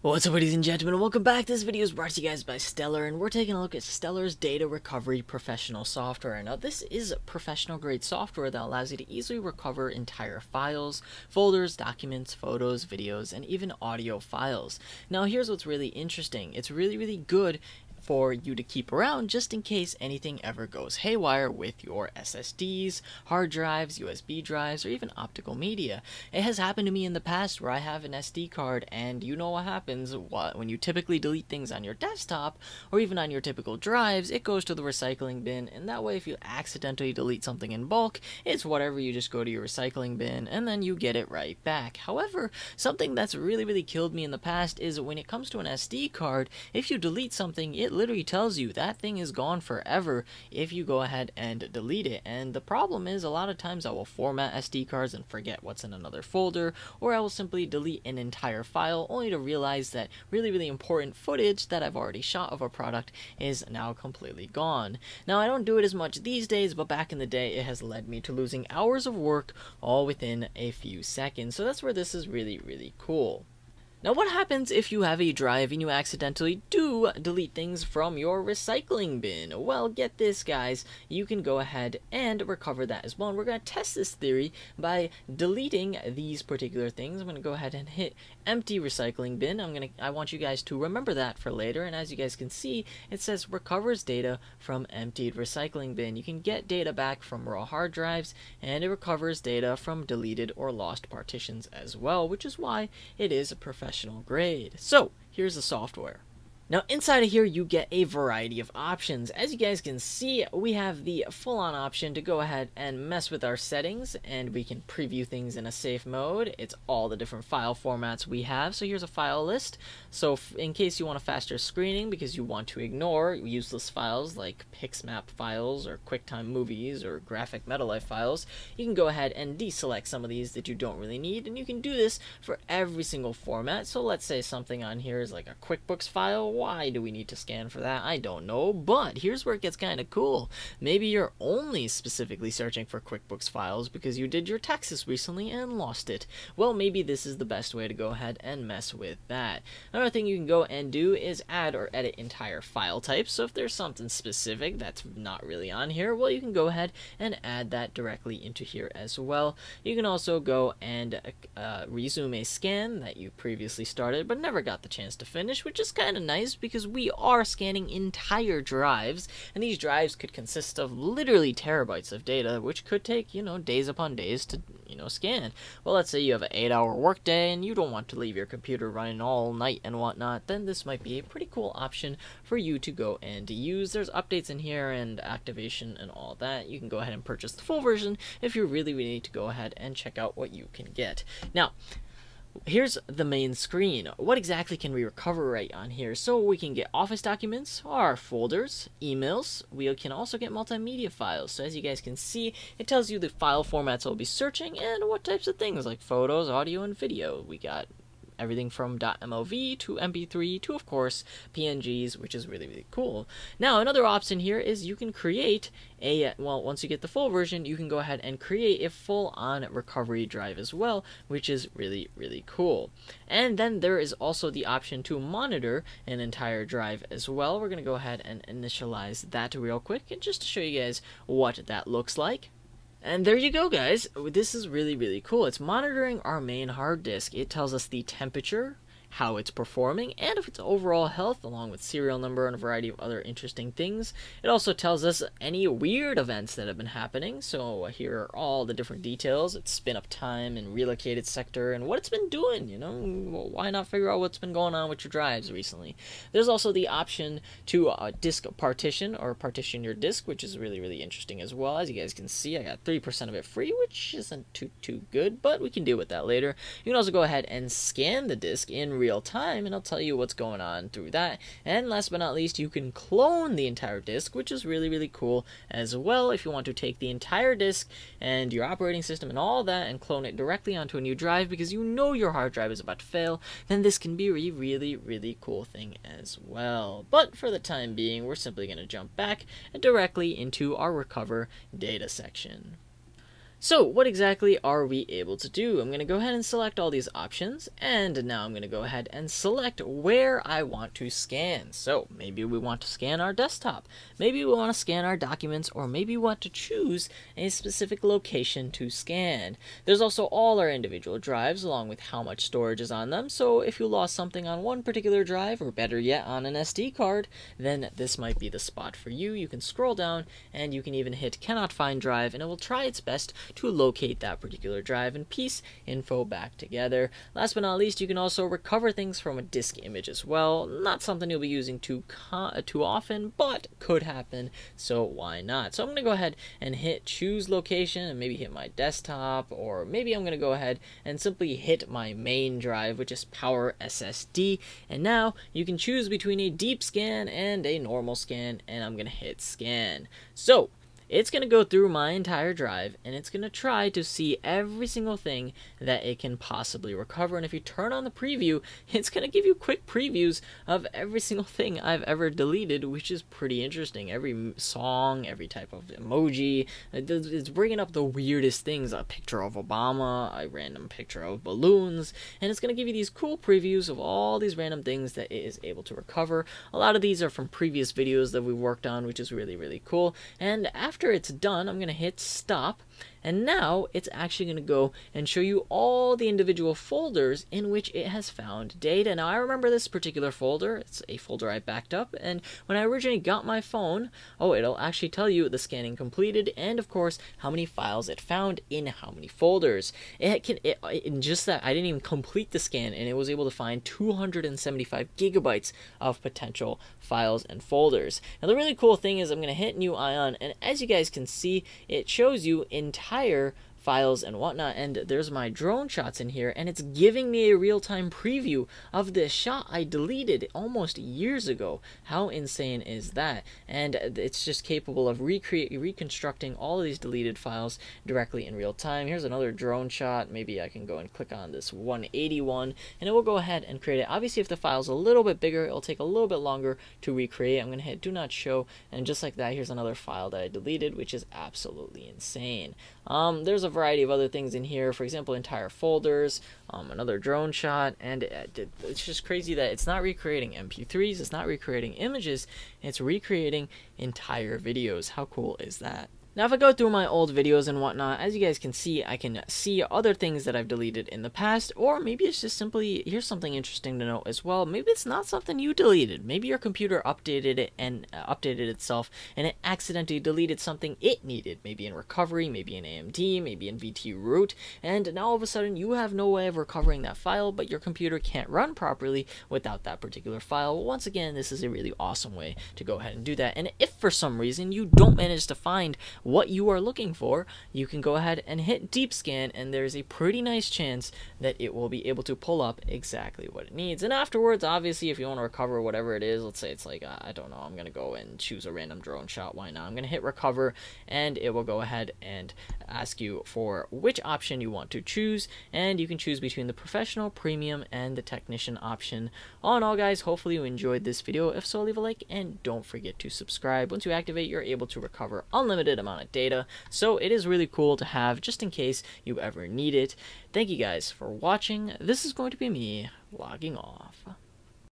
What's up, ladies and gentlemen, welcome back. This video is brought to you guys by Stellar, and we're taking a look at Stellar's data recovery professional software. Now, this is professional grade software that allows you to easily recover entire files, folders, documents, photos, videos, and even audio files. Now, here's what's really interesting. It's really good for you to keep around just in case anything ever goes haywire with your SSDs, hard drives, USB drives, or even optical media. It has happened to me in the past where I have an SD card, and you know what happens when you typically delete things on your desktop or even on your typical drives. It goes to the recycling bin, and that way if you accidentally delete something in bulk, it's whatever, you just go to your recycling bin and then you get it right back. However, something that's really killed me in the past is when it comes to an SD card, if you delete something, it literally tells you that thing is gone forever if you go ahead and delete it. And the problem is, a lot of times I will format SD cards and forget what's in another folder, or I will simply delete an entire file only to realize that really important footage that I've already shot of a product is now completely gone. Now, I don't do it as much these days, but back in the day it has led me to losing hours of work all within a few seconds. So that's where this is really cool. Now, what happens if you have a drive and you accidentally do delete things from your recycling bin? Well, get this, guys, you can go ahead and recover that as well. And we're going to test this theory by deleting these particular things. I'm going to go ahead and hit empty recycling bin. I want you guys to remember that for later. And as you guys can see, it says recovers data from emptied recycling bin. You can get data back from raw hard drives, and it recovers data from deleted or lost partitions as well, which is why it is a professional grade. So here's the software. Now, inside of here, you get a variety of options. As you guys can see, we have the full-on option to go ahead and mess with our settings, and we can preview things in a safe mode. It's all the different file formats we have. So here's a file list. So in case you want a faster screening because you want to ignore useless files like PixMap files or QuickTime movies or Graphic Metalife files, you can go ahead and deselect some of these that you don't really need, and you can do this for every single format. So let's say something on here is like a QuickBooks file. Why do we need to scan for that? I don't know, but here's where it gets kind of cool. Maybe you're only specifically searching for QuickBooks files because you did your taxes recently and lost it. Well, maybe this is the best way to go ahead and mess with that. Another thing you can go and do is add or edit entire file types. So if there's something specific that's not really on here, well, you can go ahead and add that directly into here as well. You can also go and resume a scan that you previously started but never got the chance to finish, which is kind of nice, because we are scanning entire drives, and these drives could consist of literally terabytes of data, which could take, you know, days upon days to, you know, scan. Well, let's say you have an 8-hour workday and you don't want to leave your computer running all night and whatnot, then this might be a pretty cool option for you to go and use. There's updates in here and activation and all that. You can go ahead and purchase the full version if you really need to go ahead and check out what you can get. Now, here's the main screen. What exactly can we recover right on here? So we can get office documents, our folders, emails. We can also get multimedia files. So as you guys can see, it tells you the file formats I'll be searching and what types of things, like photos, audio, and video. We got everything from .mov to mp3 to, of course, PNGs, which is really cool. Now, another option here is you can create a, well, once you get the full version, you can go ahead and create a full-on recovery drive as well, which is really cool. And then there is also the option to monitor an entire drive as well. We're going to go ahead and initialize that real quick, and just to show you guys what that looks like. And there you go, guys. This is really cool. It's monitoring our main hard disk. It tells us the temperature, how it's performing, and if its overall health, along with serial number and a variety of other interesting things. It also tells us any weird events that have been happening. So here are all the different details. It's spin up time and relocated sector and what it's been doing. You know, well, why not figure out what's been going on with your drives recently? There's also the option to disk partition, or partition your disk, which is really interesting as well. As you guys can see, I got 3% of it free, which isn't too good, but we can deal with that later. You can also go ahead and scan the disk in real time, and I'll tell you what's going on through that. And last but not least, you can clone the entire disk, which is really cool as well. If you want to take the entire disk and your operating system and all that and clone it directly onto a new drive because you know your hard drive is about to fail, then this can be a really cool thing as well. But for the time being, we're simply going to jump back directly into our recover data section. So what exactly are we able to do? I'm going to go ahead and select all these options, and now I'm going to go ahead and select where I want to scan. So maybe we want to scan our desktop, maybe we want to scan our documents, or maybe we want to choose a specific location to scan. There's also all our individual drives along with how much storage is on them. So if you lost something on one particular drive, or better yet on an SD card, then this might be the spot for you. You can scroll down and you can even hit cannot find drive, and it will try its best to locate that particular drive and piece info back together. Last but not least, you can also recover things from a disk image as well. Not something you'll be using too often, but could happen, so why not? So I'm gonna go ahead and hit choose location and maybe hit my desktop, or maybe I'm gonna go ahead and simply hit my main drive, which is Power SSD, and now you can choose between a deep scan and a normal scan, and I'm gonna hit scan. So it's going to go through my entire drive, and it's going to try to see every single thing that it can possibly recover. And if you turn on the preview, it's going to give you quick previews of every single thing I've ever deleted, which is pretty interesting. Every song, every type of emoji, it's bringing up the weirdest things. A picture of Obama, a random picture of balloons, and it's going to give you these cool previews of all these random things that it is able to recover. A lot of these are from previous videos that we worked on, which is really, really cool. And after it's done, I'm gonna hit stop, and now it's actually gonna go and show you all the individual folders in which it has found data. Now I remember this particular folder, it's a folder I backed up, and when I originally got my phone, it'll actually tell you the scanning completed, and of course how many files it found in how many folders. It can, in just that, I didn't even complete the scan, and it was able to find 275 gigabytes of potential files and folders. Now the really cool thing is I'm gonna hit new ion, and as you guys can see, it shows you entire files and whatnot, and there's my drone shots in here, and it's giving me a real-time preview of this shot I deleted almost years ago. How insane is that? And it's just capable of reconstructing all of these deleted files directly in real time. Here's another drone shot. Maybe I can go and click on this 181, and it will go ahead and create it. Obviously, if the file's a little bit bigger, it'll take a little bit longer to recreate. I'm gonna hit do not show, and just like that, here's another file that I deleted, which is absolutely insane. There's a variety of other things in here, for example entire folders, another drone shot, and it's just crazy that it's not recreating mp3s, it's not recreating images, it's recreating entire videos. How cool is that? Now if I go through my old videos and whatnot, as you guys can see, I can see other things that I've deleted in the past, or maybe it's just simply, here's something interesting to note as well, maybe it's not something you deleted, maybe your computer updated it and updated itself, and it accidentally deleted something it needed, maybe in recovery, maybe in AMD, maybe in VT root, and now all of a sudden you have no way of recovering that file, but your computer can't run properly without that particular file. Well, once again, this is a really awesome way to go ahead and do that, and if for some reason you don't manage to find what you are looking for, you can go ahead and hit deep scan, and there's a pretty nice chance that it will be able to pull up exactly what it needs. And afterwards, obviously, if you want to recover whatever it is, let's say it's like, I don't know, I'm going to go and choose a random drone shot, why not? I'm going to hit recover, and it will go ahead and ask you for which option you want to choose, and you can choose between the professional, premium, and the technician option. All in all, guys, hopefully you enjoyed this video. If so, leave a like, and don't forget to subscribe. Once you activate, you're able to recover unlimited amount of data, so it is really cool to have just in case you ever need it. Thank you guys for watching. This is going to be me logging off.